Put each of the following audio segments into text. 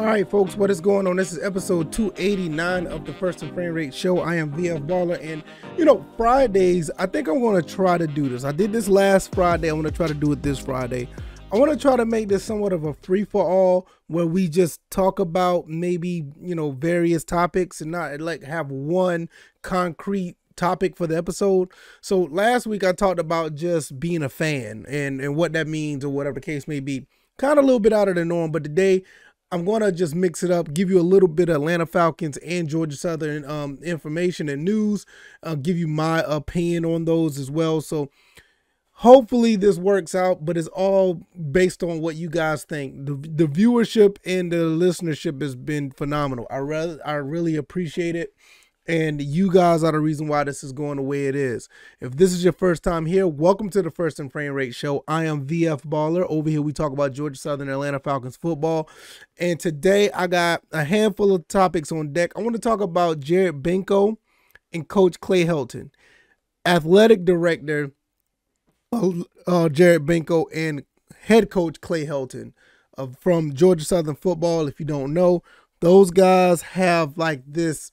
All right, folks, what is going on? This is episode 289 of the First and Frame Rate Show. I am VF Baller, and you know, Fridays, I think I'm going to try to do this. I did this last Friday. I want to try to do it this Friday. I want to try to make this somewhat of a free-for-all where we just talk about maybe, you know, various topics and not like have one concrete topic for the episode. So last week I talked about just being a fan and what that means or whatever the case may be. Kind of a little bit out of the norm, but today I'm going to just mix it up, give you a little bit of Atlanta Falcons and Georgia Southern information and news. I'll give you my opinion on those as well. So hopefully this works out, but it's all based on what you guys think. The viewership and the listenership has been phenomenal. I really appreciate it. And you guys are the reason why this is going the way it is. If this is your first time here, welcome to the First and Frame Rate Show. I am VF Baller. Over here, we talk about Georgia Southern, Atlanta Falcons football. And today, I got a handful of topics on deck. I want to talk about Jared Benko and Coach Clay Helton, athletic director Jared Benko and head coach Clay Helton from Georgia Southern football. If you don't know, those guys have like this.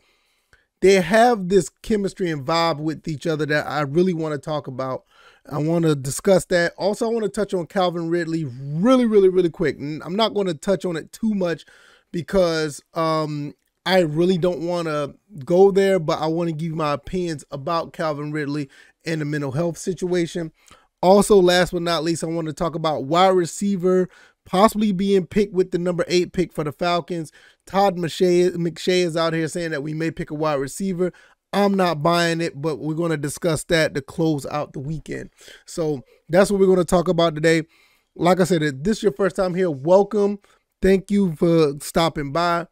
They have this chemistry and vibe with each other that I really want to talk about. I want to discuss that. Also, I want to touch on Calvin Ridley really quick. And I'm not going to touch on it too much because I really don't want to go there, but I want to give my opinions about Calvin Ridley and the mental health situation. Also, last but not least, I want to talk about wide receiver possibly being picked with the number 8 pick for the Falcons. Todd McShay is out here saying that we may pick a wide receiver. I'm not buying it, but we're going to discuss that to close out the weekend. So that's what we're going to talk about today. Like I said, if this is your first time here, welcome. Thank you for stopping by.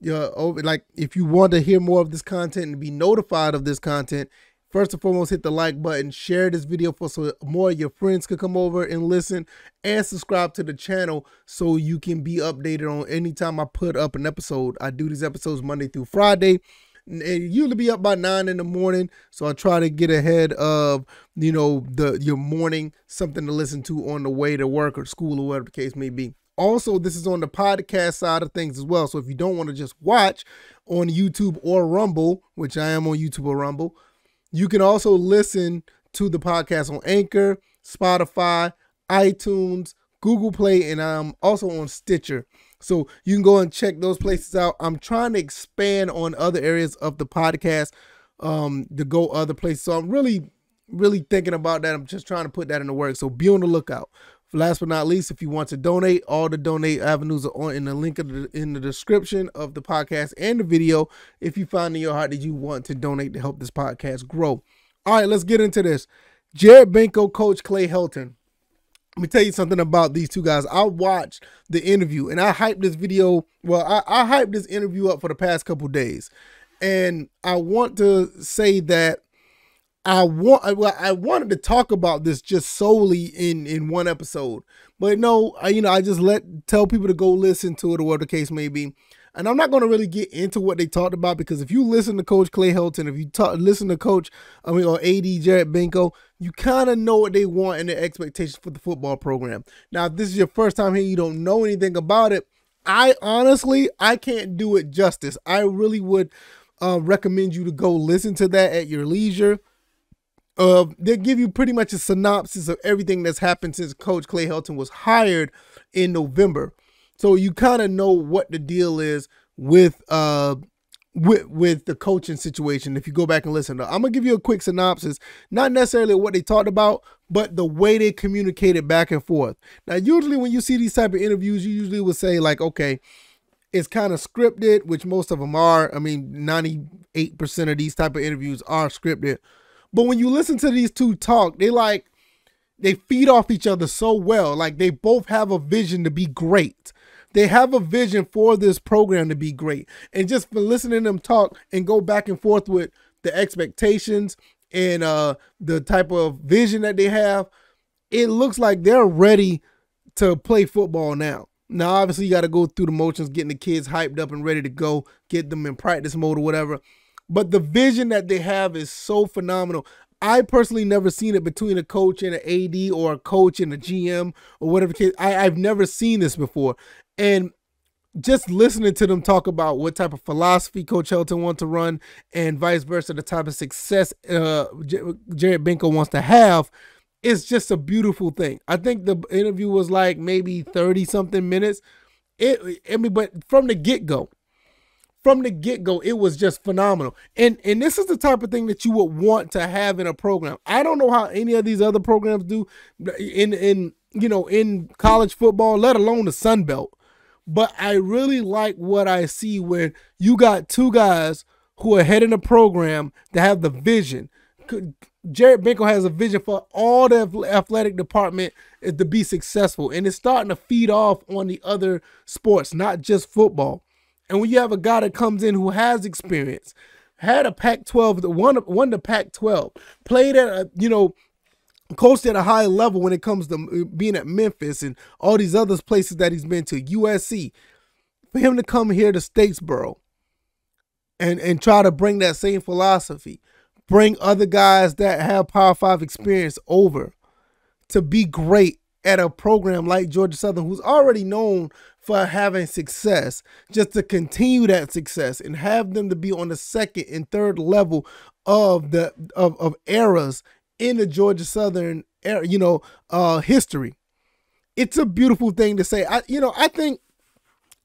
Like, if you want to hear more of this content and be notified of this content, first and foremost, hit the like button, share this video so more of your friends could come over and listen, and subscribe to the channel so you can be updated on anytime I put up an episode. I do these episodes Monday through Friday, and usually be up by 9 in the morning, so I try to get ahead of, you know, your morning, something to listen to on the way to work or school or whatever the case may be. Also, this is on the podcast side of things as well, so if you don't want to just watch on YouTube or Rumble, which I am on YouTube or Rumble, you can also listen to the podcast on Anchor, Spotify, iTunes, Google Play, and I'm also on Stitcher. So you can go and check those places out. I'm trying to expand on other areas of the podcast to go other places. So I'm really thinking about that. I'm just trying to put that into work. So be on the lookout. Last but not least, if you want to donate, all the donate avenues are in the link in the description of the podcast and the video. If you find in your heart that you want to donate to help this podcast grow. All right, let's get into this. Jared Benko, Coach Clay Helton. Let me tell you something about these two guys. I watched the interview and I hyped this video. Well, I hyped this interview up for the past couple of days. And I want to say that I wanted to talk about this just solely in one episode, but no, I just tell people to go listen to it or whatever the case may be. And I'm not going to really get into what they talked about, because if you listen to Coach Clay Helton, if you listen to or AD Jared Benko, you kind of know what they want and their expectations for the football program. Now, if this is your first time here, you don't know anything about it. I honestly can't do it justice. I really would recommend you to go listen to that at your leisure. They give you pretty much a synopsis of everything that's happened since Coach Clay Helton was hired in November. So you kind of know what the deal is with the coaching situation. If you go back and listen, I'm gonna give you a quick synopsis, not necessarily what they talked about, but the way they communicated back and forth. Now, usually when you see these type of interviews, you usually will say like, okay, it's kind of scripted, which most of them are. I mean, 98% of these type of interviews are scripted. But when you listen to these two talk, they feed off each other so well. Like, they both have a vision to be great. They have a vision for this program to be great. And just for listening to them talk and go back and forth with the expectations and the type of vision that they have, it looks like they're ready to play football now. Now, obviously, you got to go through the motions, getting the kids hyped up and ready to go, get them in practice mode or whatever. But the vision that they have is so phenomenal. I personally never seen it between a coach and an AD, or a coach and a GM, or whatever case. I've never seen this before. And just listening to them talk about what type of philosophy Coach Helton wants to run and vice versa, the type of success Jared Benko wants to have, it's just a beautiful thing. I think the interview was like maybe 30-something minutes. But from the get-go, it was just phenomenal. And this is the type of thing that you would want to have in a program. I don't know how any of these other programs do in college football, let alone the Sun Belt. But I really like what I see where you got two guys who are heading a program that have the vision. Jared Benko has a vision for all the athletic department to be successful. And it's starting to feed off on the other sports, not just football. And when you have a guy that comes in who has experience, had a Pac-12, won the Pac-12, played at a, coached at a high level when it comes to being at Memphis and all these other places that he's been to, USC, for him to come here to Statesboro and try to bring that same philosophy, bring other guys that have Power 5 experience over to be great at a program like Georgia Southern, who's already known for having success, just to continue that success and have them to be on the second and third level of eras in the Georgia Southern era, history. It's a beautiful thing to say. I think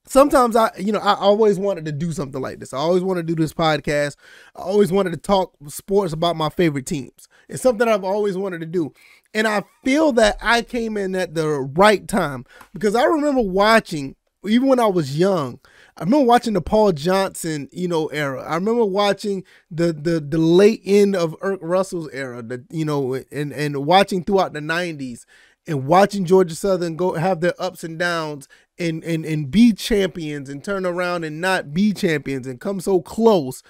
sometimes I always wanted to do something like this. I always wanted to do this podcast. I always wanted to talk sports about my favorite teams. It's something I've always wanted to do. And I feel that I came in at the right time, because I remember watching, even when I was young, I remember watching the Paul Johnson, era. I remember watching the late end of Erk Russell's era, and watching throughout the 90s. And watching Georgia Southern go have their ups and downs and be champions and turn around and not be champions and come so close.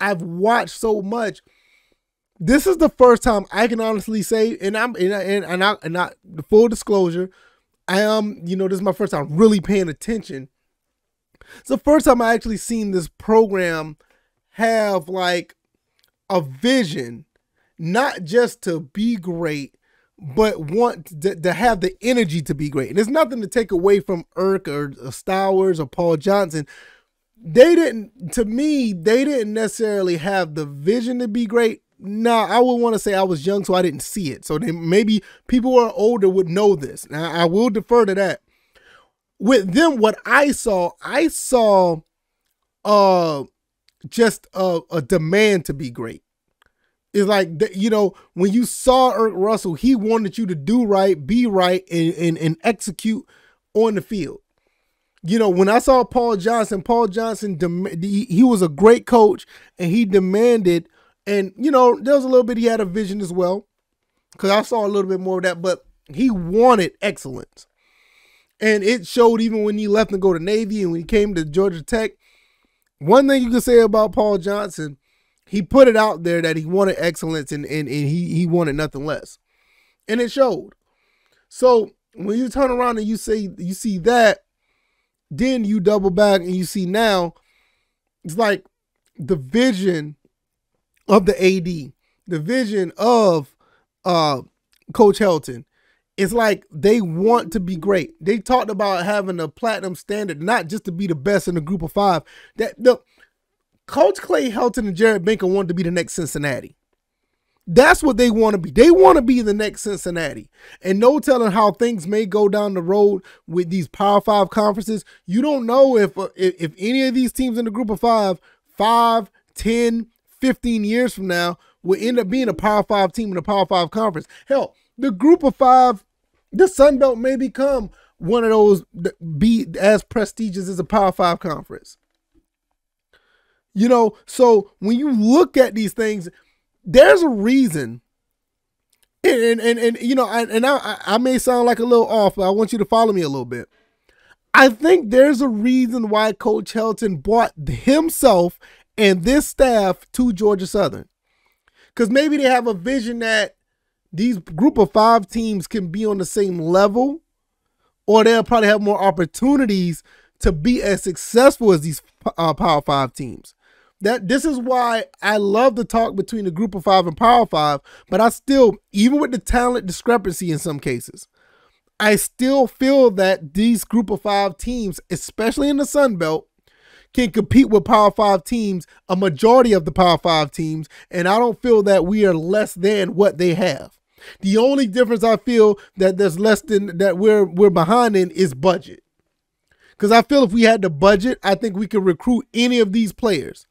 I've watched so much. This is the first time I can honestly say, and the full disclosure, I am, this is my first time really paying attention. It's the first time I actually seen this program have like a vision, not just to be great, but want to have the energy to be great. And there's nothing to take away from Erk or Stowers or Paul Johnson. They didn't necessarily have the vision to be great. Now, I would want to say I was young, so I didn't see it. So maybe people who are older would know this. Now, I will defer to that. With them, what I saw just a demand to be great. It's like, when you saw Erk Russell, he wanted you to do right, be right, and execute on the field. When I saw Paul Johnson, he was a great coach, and he demanded, and, there was a little bit he had a vision as well, because I saw a little bit more of that, but he wanted excellence. And it showed even when he left and go to Navy and when he came to Georgia Tech. One thing you could say about Paul Johnson, he put it out there that he wanted excellence and he wanted nothing less. And it showed. So when you turn around and you see that, then you double back and you see now, it's like the vision of the AD, the vision of Coach Helton. It's like they want to be great. They talked about having a platinum standard, not just to be the best in the group of five. Coach Clay Helton and Jared Benko wanted to be the next Cincinnati. That's what they want to be. They want to be the next Cincinnati. And no telling how things may go down the road with these Power 5 conferences. You don't know if any of these teams in the group of 5, 10, 15 years from now will end up being a Power 5 team in a Power 5 conference. Hell, the group of 5, the Sun Belt may become one of those, be as prestigious as a Power 5 conference. So when you look at these things, there's a reason. I may sound like a little off, but I want you to follow me a little bit. I think there's a reason why Coach Helton brought himself and this staff to Georgia Southern. Because maybe they have a vision that these group of 5 teams can be on the same level, or they'll probably have more opportunities to be as successful as these Power 5 teams. This is why I love the talk between the group of 5 and Power 5, but I still, even with the talent discrepancy in some cases, I still feel that these group of five teams, especially in the Sun Belt, can compete with Power 5 teams, a majority of the Power 5 teams, and I don't feel that we are less than what they have. The only difference I feel that there's less than that we're behind in is budget. Because I feel if we had the budget, I think we could recruit any of these players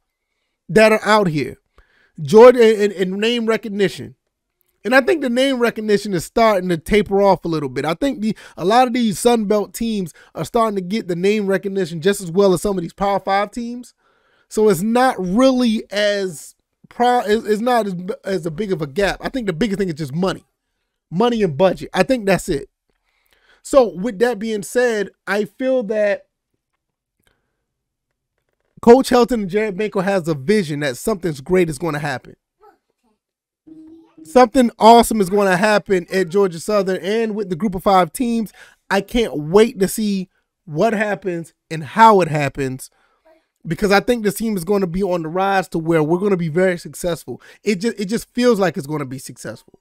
that are out here. Georgia and name recognition. And I think the name recognition is starting to taper off a little bit. I think a lot of these Sun Belt teams are starting to get the name recognition just as well as some of these Power 5 teams. So it's not really as it's not as big of a gap. I think the biggest thing is just money. Money and budget. I think that's it. So with that being said, I feel that Coach Helton and Jared Benko has a vision that something great is going to happen. Something awesome is going to happen at Georgia Southern and with the group of five teams. I can't wait to see what happens and how it happens, because I think this team is going to be on the rise to where we're going to be very successful. It just feels like it's going to be successful.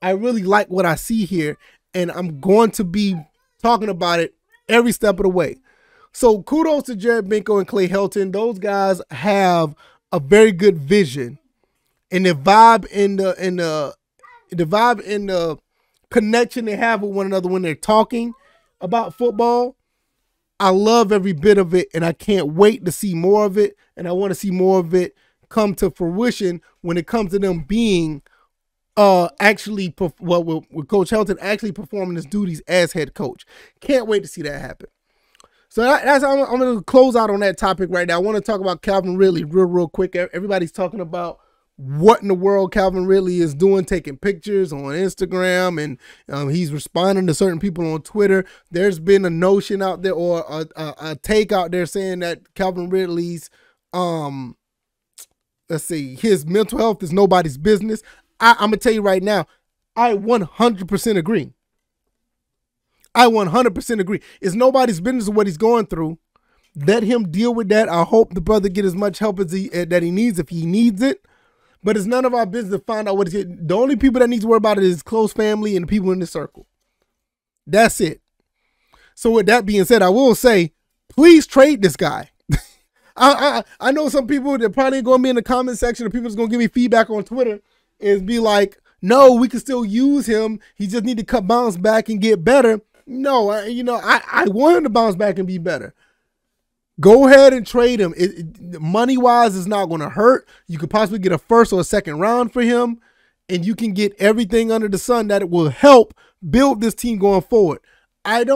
I really like what I see here, and I'm going to be talking about it every step of the way. So kudos to Jared Benko and Clay Helton. Those guys have a very good vision. And the vibe in the connection they have with one another when they're talking about football, I love every bit of it, and I can't wait to see more of it. And I want to see more of it come to fruition when it comes to them being with Coach Helton actually performing his duties as head coach. Can't wait to see that happen. So I'm going to close out on that topic right now. I want to talk about Calvin Ridley real quick. Everybody's talking about what in the world Calvin Ridley is doing, taking pictures on Instagram, and he's responding to certain people on Twitter. There's been a notion out there, or a take out there, saying that Calvin Ridley's, his mental health is nobody's business. I'm going to tell you right now, I 100% agree. I 100% agree. It's nobody's business what he's going through. Let him deal with that. I hope the brother get as much help as he needs, if he needs it. But it's none of our business to find out what it's. The only people that need to worry about it is close family and the people in the circle. That's it. So with that being said, I will say, please trade this guy. I know some people that probably going to be in the comment section, and people that's going to give me feedback on Twitter is be like, no, we can still use him. He just need to bounce back and get better. No, I want him to bounce back and be better. Go ahead and trade him. Money-wise, it's not going to hurt. You could possibly get a first or a second round for him, and you can get everything under the sun that it will help build this team going forward. I'm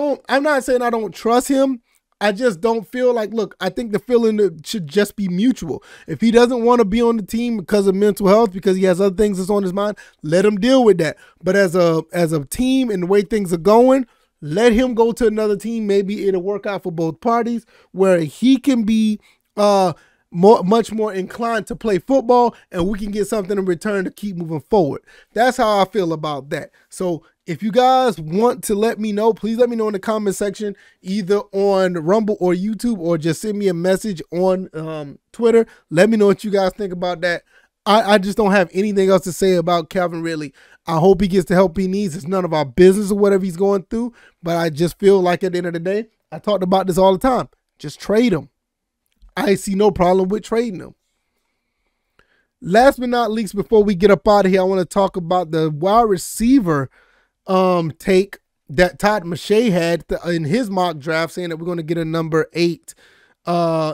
not saying I don't trust him. I just don't feel like, look, I think the feeling should just be mutual. If he doesn't want to be on the team because of mental health, because he has other things that's on his mind, let him deal with that. But as a team and the way things are going, let him go to another team. Maybe it'll work out for both parties, where he can be much more inclined to play football, and we can get something in return to keep moving forward. That's how I feel about that. So if you guys want to let me know, please let me know in the comment section, either on Rumble or YouTube, or just send me a message on Twitter. Let me know what you guys think about that. I just don't have anything else to say about Calvin Ridley. I hope he gets the help he needs. It's none of our business or whatever he's going through, but I just feel like at the end of the day, I talked about this all the time. Just trade him. I see no problem with trading him. Last but not least, before we get up out of here, I want to talk about the wide receiver take that Todd McShay had in his mock draft, saying that we're going to get a at number eight, we're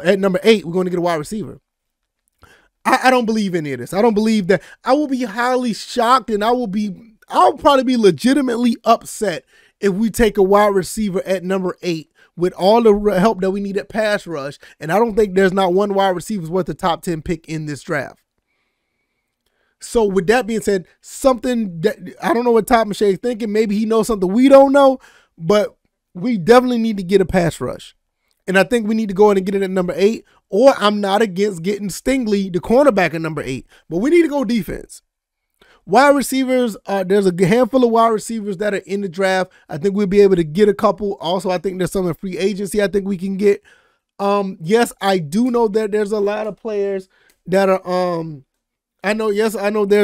going to get a wide receiver. I don't believe any of this. I don't believe that. I will be highly shocked, and I'll probably be legitimately upset if we take a wide receiver at number 8 with all the help that we need at pass rush. And I don't think there's not one wide receiver's worth the top 10 pick in this draft. So with that being said, something that I don't know what Todd McShay is thinking. Maybe he knows something we don't know, but we definitely need to get a pass rush. And I think we need to go in and get it at number 8, or I'm not against getting Stingley, the cornerback, at number 8. But we need to go defense. Wide receivers, there's a handful of wide receivers that are in the draft. I think we'll be able to get a couple. Also, I think there's some in free agency I think we can get. Yes, I do know that there's a lot of players that are I know there's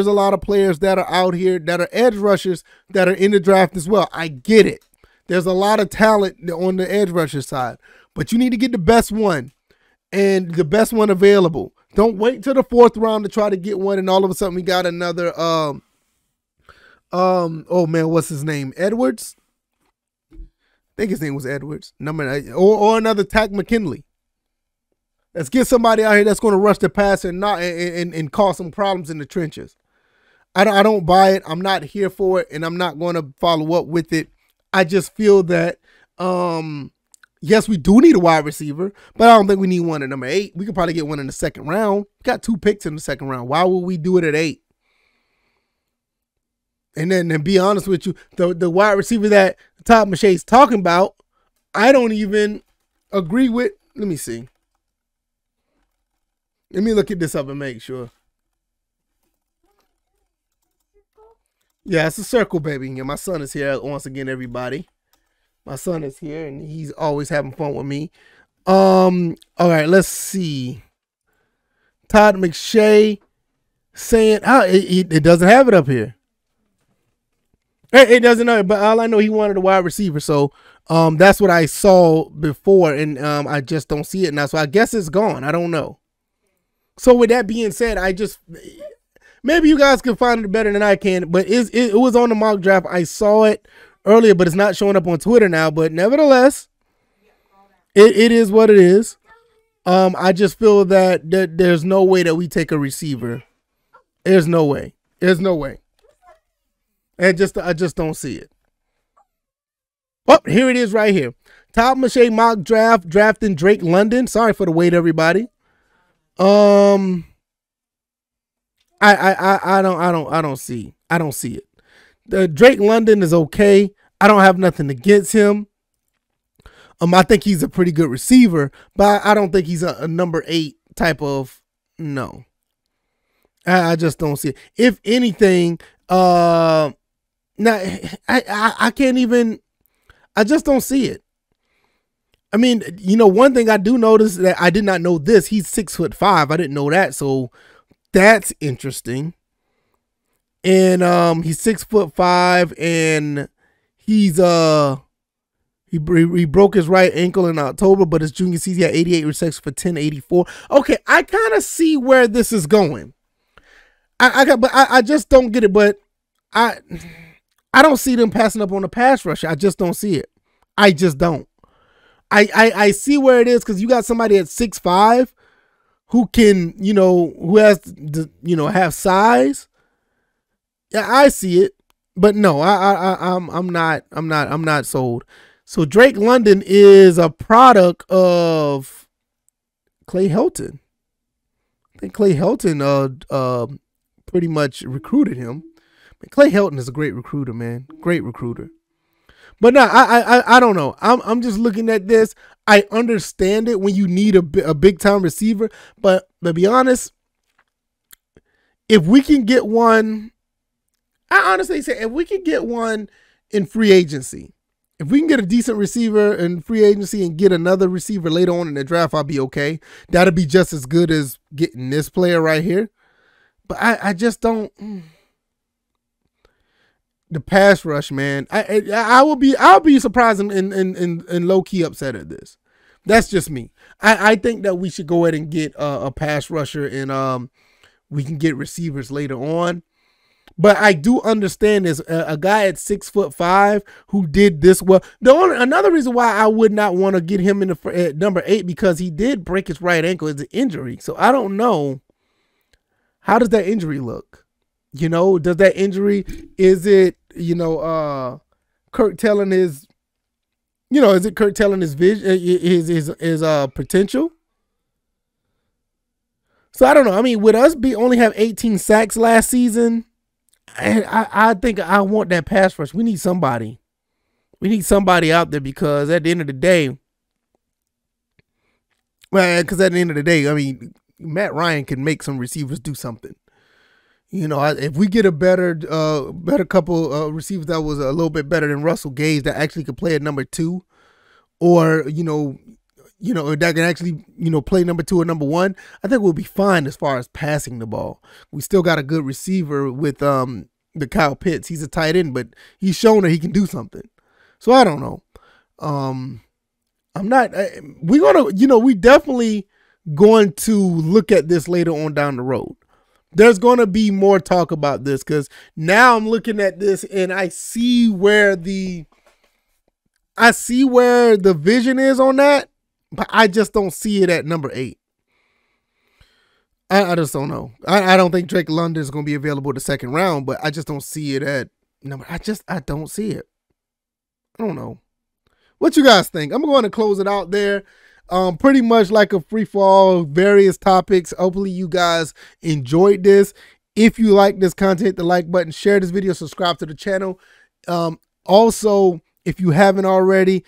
a lot of players that are out here that are edge rushers that are in the draft as well. I get it. There's a lot of talent on the edge rusher side, but you need to get the best one and the best one available. Don't wait till the fourth round to try to get one, and all of a sudden we got another. Oh man, what's his name? Edwards. I think his name was Edwards. Or another Tack McKinley. Let's get somebody out here that's going to rush the pass and not and cause some problems in the trenches. I don't buy it. I'm not here for it, and I'm not going to follow up with it. I just feel that, yes, we do need a wide receiver, but I don't think we need one at number 8. We could probably get one in the second round. We got 2 picks in the second round. Why would we do it at 8? And then, to be honest with you, the wide receiver that Todd McShay's talking about, I don't even agree with. Let me see. Let me look at this up and make sure. Yeah, it's a circle, baby. Yeah, my son is here once again, everybody. My son is here, and he's always having fun with me. All right, let's see. Todd McShay saying, it doesn't have it up here. It doesn't know, but all I know, he wanted a wide receiver. So that's what I saw before, and I just don't see it now. So I guess it's gone. I don't know. So with that being said, I just... Maybe you guys can find it better than I can, but it was on the mock draft. I saw it earlier, but it's not showing up on Twitter now. But nevertheless, it is what it is. I just feel that there's no way that we take a receiver. There's no way. There's no way. And I just don't see it. Oh, here it is right here. Todd McShay mock draft, drafting Drake London. Sorry for the wait, everybody. I don't see it. Drake London is okay. I don't have nothing against him. I think he's a pretty good receiver, but I don't think he's a number 8 type of. No, I just don't see it. If anything, I can't even. I just don't see it. I mean, you know, one thing I do notice that I did not know this. He's 6'5". I didn't know that. So. That's interesting. And he's 6'5", and he's he broke his right ankle in October, but his junior season he had 88 receptions for 1084. Okay, I kind of see where this is going. I just don't get it. But I don't see them passing up on the pass rush. I just don't see it. I just don't. I see where it is, because you got somebody at 6'5". Who can, you know, who has, you know, have size? Yeah, I see it, but no, I'm not sold. So Drake London is a product of Clay Helton. I think Clay Helton pretty much recruited him. But Clay Helton is a great recruiter, man, great recruiter. But no, I don't know. I'm just looking at this. I understand it when you need a big time receiver, but to be honest, if we can get one, I honestly say if we can get one in free agency, if we can get a decent receiver in free agency and get another receiver later on in the draft, I'll be okay. That'll be just as good as getting this player right here. But I just don't. The pass rush, man. I'll be surprised and low key upset at this. That's just me. I think that we should go ahead and get a pass rusher, and we can get receivers later on. But I do understand this. A guy at 6'5" who did this well. Another reason why I would not want to get him in at number 8, because he did break his right ankle. It's an injury, so I don't know. How does that injury look? You know, does that injury, is it, you know, curtailing his, you know, is it curtailing his vision, his potential? So I don't know. I mean, with us only have 18 sacks last season, and I think I want that pass rush. We need somebody. We need somebody out there, because at the end of the day, well, because at the end of the day, I mean, Matt Ryan can make some receivers do something. You know, if we get a better couple receivers that was a little bit better than Russell Gage, that actually could play at number 2, or you know that can actually, you know, play number 2 or number 1, I think we'll be fine as far as passing the ball. We still got a good receiver with the Kyle Pitts. He's a tight end, but he's shown that he can do something. So I don't know. We're going to we definitely going to look at this later on down the road. There's going to be more talk about this, because now I'm looking at this and I see where the vision is on that, but I just don't see it at number 8. I just don't know. I don't think Drake London is going to be available the second round, but I just don't see it at number. I don't see it. I don't know. What you guys think? I'm going to close it out there. Pretty much like a free fall, various topics. Hopefully you guys enjoyed this. If you like this content, hit the like button, share this video, subscribe to the channel. Also, if you haven't already,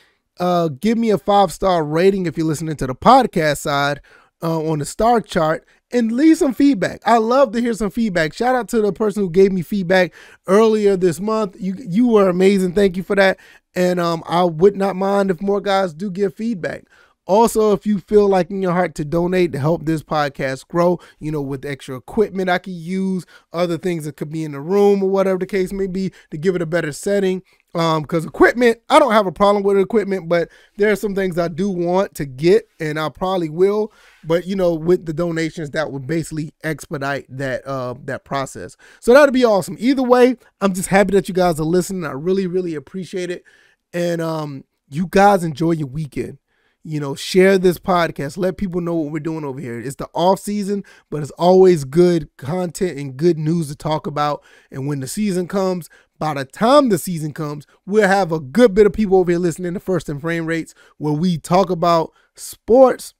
give me a 5-star rating if you're listening to the podcast side on the star chart, and leave some feedback. I love to hear some feedback. Shout out to the person who gave me feedback earlier this month. You were amazing. Thank you for that. And I would not mind if more guys do give feedback. Also, if you feel like in your heart to donate to help this podcast grow, you know, with extra equipment I could use, other things that could be in the room or whatever the case may be, to give it a better setting. Because equipment, I don't have a problem with equipment, but there are some things I do want to get, and I probably will. But, you know, with the donations, that would basically expedite that that process. So that'd be awesome. Either way, I'm just happy that you guys are listening. I really, really appreciate it. And you guys enjoy your weekend. You know, share this podcast. Let people know what we're doing over here. It's the off season, but it's always good content and good news to talk about. And when the season comes, by the time the season comes, we'll have a good bit of people over here listening to First and Frame Rates, where we talk about sports,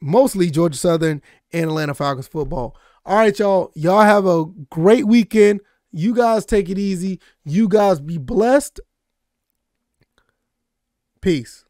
mostly Georgia Southern and Atlanta Falcons football. All right, y'all. Y'all have a great weekend. You guys take it easy. You guys be blessed. Peace.